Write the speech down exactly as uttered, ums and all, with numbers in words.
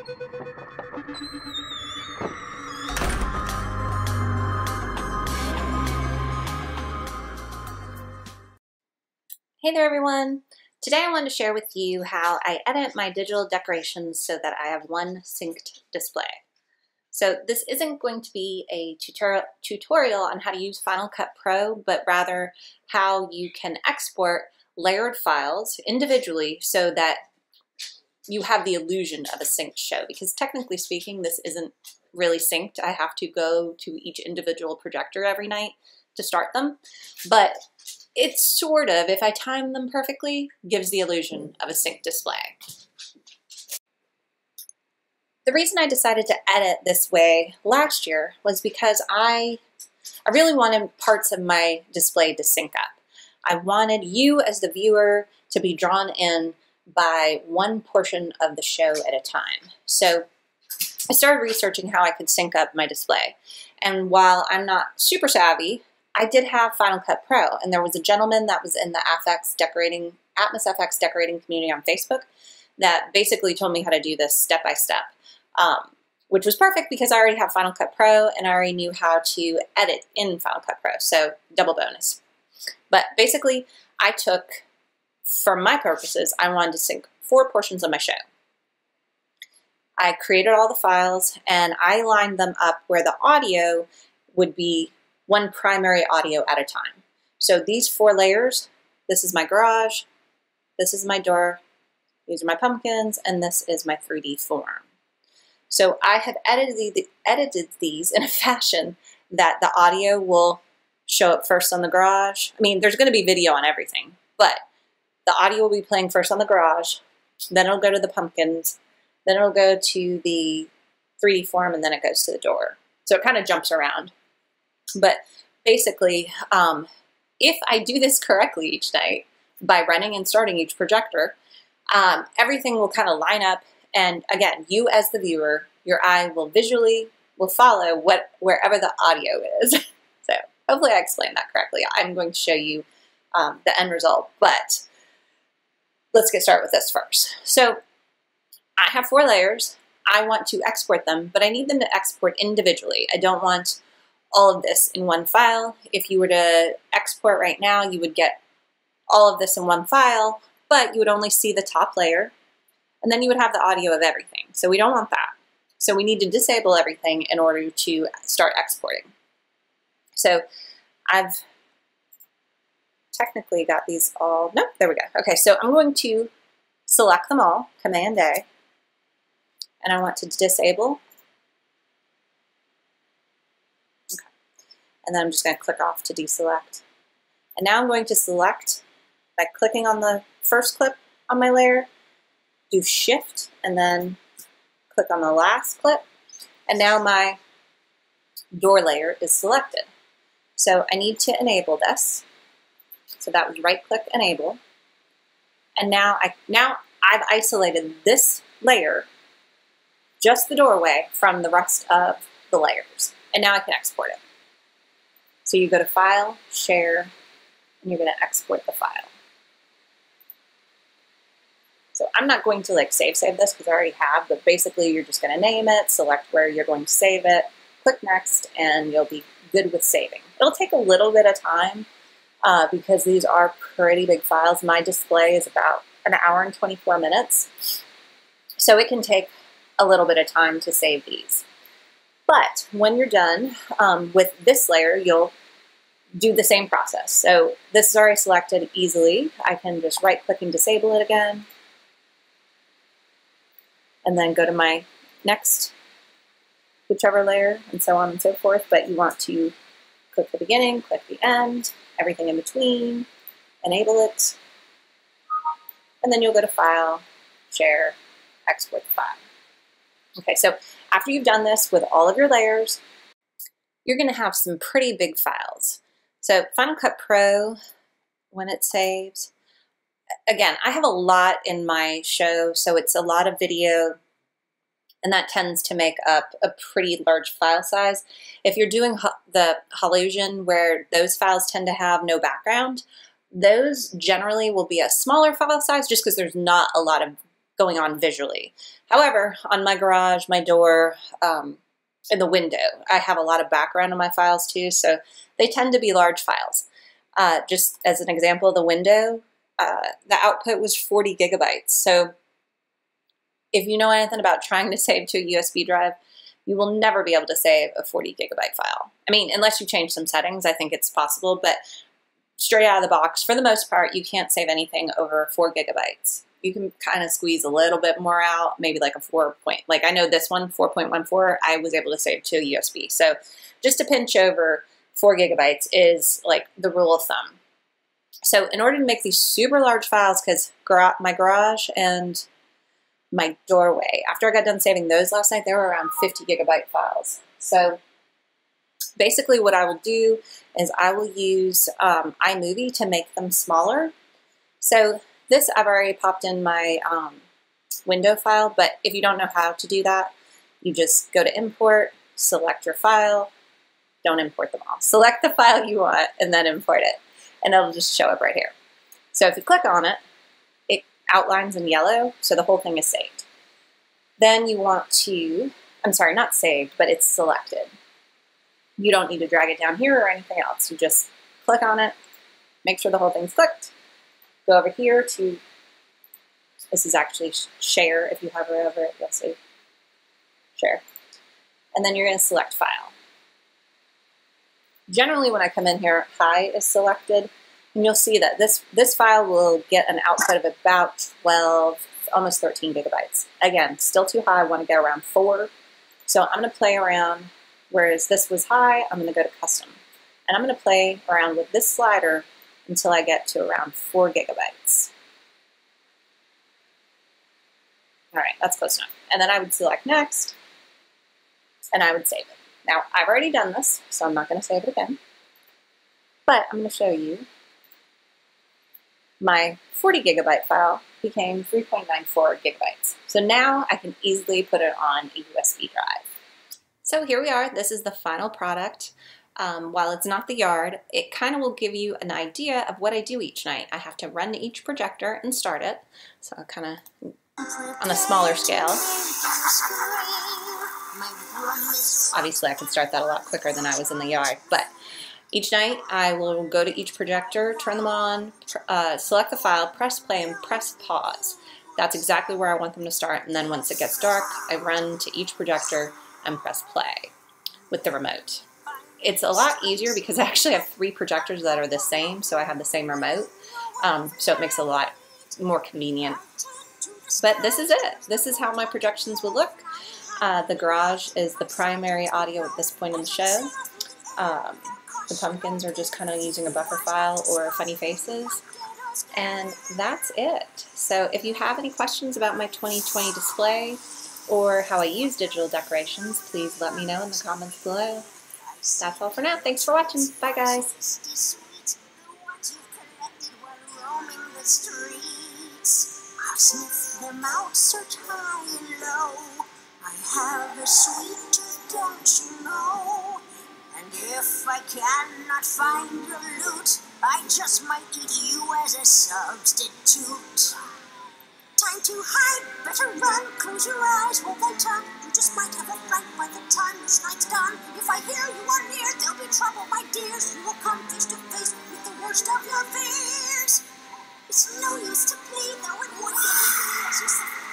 Hey there everyone! Today I wanted to share with you how I edit my digital decorations so that I have one synced display. So this isn't going to be a tutorial tutorial on how to use Final Cut Pro, but rather how you can export layered files individually so that you have the illusion of a synced show, because technically speaking this isn't really synced. I have to go to each individual projector every night to start them, but it's sort of, if I time them perfectly, gives the illusion of a synced display. The reason I decided to edit this way last year was because I, I really wanted parts of my display to sync up. I wanted you as the viewer to be drawn in by one portion of the show at a time. So I started researching how I could sync up my display. And while I'm not super savvy, I did have Final Cut Pro, and there was a gentleman that was in the F X decorating, Atmos F X decorating community on Facebook that basically told me how to do this step by step, um, which was perfect because I already have Final Cut Pro and I already knew how to edit in Final Cut Pro, so double bonus. But basically, I took, for my purposes, I wanted to sync four portions of my show. I created all the files and I lined them up where the audio would be one primary audio at a time. So these four layers, this is my garage, this is my door, these are my pumpkins, and this is my three D form. So I have edited, the, edited these in a fashion that the audio will show up first on the garage. I mean, there's gonna be video on everything, but the audio will be playing first on the garage, then it'll go to the pumpkins, then it'll go to the three D form, and then it goes to the door. So it kind of jumps around. But basically, um, if I do this correctly each night by running and starting each projector, um, everything will kind of line up. And again, you as the viewer, your eye will visually will follow what wherever the audio is. So hopefully I explained that correctly. I'm going to show you um, the end result, but let's get started with this first. So I have four layers. I want to export them, but I need them to export individually. I don't want all of this in one file. If you were to export right now, you would get all of this in one file, but you would only see the top layer, and then you would have the audio of everything. So we don't want that. So we need to disable everything in order to start exporting. So I've technically got these all, nope, there we go. Okay, so I'm going to select them all, Command A, and I want to disable. And then I'm just going to click off to deselect. And now I'm going to select by clicking on the first clip on my layer, do shift, and then click on the last clip. And now my door layer is selected. So I need to enable this. So that was right click enable. And now, I, now I've isolated this layer, just the doorway, from the rest of the layers. And now I can export it. So you go to File, Share, and you're going to export the file. So I'm not going to like save save this because I already have, but basically you're just going to name it, select where you're going to save it, click Next, and you'll be good with saving. It'll take a little bit of time uh, because these are pretty big files. My display is about an hour and twenty-four minutes, so it can take a little bit of time to save these. But when you're done um, with this layer, you'll do the same process. So this is already selected easily. I can just right click and disable it again. And then go to my next, whichever layer, and so on and so forth. But you want to click the beginning, click the end, everything in between, enable it. And then you'll go to File, Share, Export the File. Okay, so after you've done this with all of your layers, you're going to have some pretty big files. So Final Cut Pro, when it saves, again, I have a lot in my show, so it's a lot of video, and that tends to make up a pretty large file size. If you're doing ho the Hologen, where those files tend to have no background, those generally will be a smaller file size just because there's not a lot of going on visually. However, on my garage, my door, um, and the window, I have a lot of background in my files too, so they tend to be large files. Uh, just as an example, the window, uh, the output was forty gigabytes. So if you know anything about trying to save to a U S B drive, you will never be able to save a forty gigabyte file. I mean, unless you change some settings, I think it's possible, but straight out of the box, for the most part, you can't save anything over four gigabytes. You can kind of squeeze a little bit more out, maybe like a four point, like I know this one, four point one four, I was able to save to a U S B. So just a pinch over four gigabytes is like the rule of thumb. So in order to make these super large files, because gar my garage and my doorway, after I got done saving those last night, they were around fifty gigabyte files. So basically what I will do is I will use um, iMovie to make them smaller. So this, I've already popped in my um, window file, but if you don't know how to do that, you just go to import, select your file, don't import them all. Select the file you want and then import it, and it'll just show up right here. So if you click on it, it outlines in yellow, so the whole thing is saved. Then you want to, I'm sorry, not saved, but it's selected. You don't need to drag it down here or anything else. You just click on it, make sure the whole thing's clicked, go over here to, this is actually share, if you hover over it, you'll see, share. And then you're gonna select file. Generally when I come in here, high is selected, and you'll see that this, this file will get an output of about twelve, almost thirteen gigabytes. Again, still too high, I wanna go around four. So I'm gonna play around, whereas this was high, I'm gonna go to custom. And I'm gonna play around with this slider until I get to around four gigabytes. All right, that's close enough. And then I would select next, and I would save it. Now, I've already done this, so I'm not gonna save it again, but I'm gonna show you my forty gigabyte file became three point nine four gigabytes. So now I can easily put it on a U S B drive. So here we are, this is the final product. Um, while it's not the yard, it kind of will give you an idea of what I do each night. I have to run to each projector and start it, so I'll kind of on a smaller scale. Obviously I can start that a lot quicker than I was in the yard, but each night I will go to each projector, turn them on, uh, select the file, press play, and press pause. That's exactly where I want them to start, and then once it gets dark, I run to each projector and press play with the remote. It's a lot easier because I actually have three projectors that are the same, so I have the same remote, um, so it makes it a lot more convenient. But this is it. This is how my projections will look. Uh, the garage is the primary audio at this point in the show. Um, the pumpkins are just kind of using a buffer file or funny faces. And that's it. So if you have any questions about my twenty twenty display or how I use digital decorations, please let me know in the comments below. That's all for now. Thanks for watching. Bye, guys. I've sniffed them out, search high and low. I have a sweet tooth, don't you know? And if I cannot find your loot, I just might eat you as a substitute. Time to hide, better run, close your eyes, won't they turn? You just might have a fright by the time this night's done. If I hear you are near, there'll be trouble, my dears. You will come face to face with the worst of your fears. It's no use to play, though it won't be easy.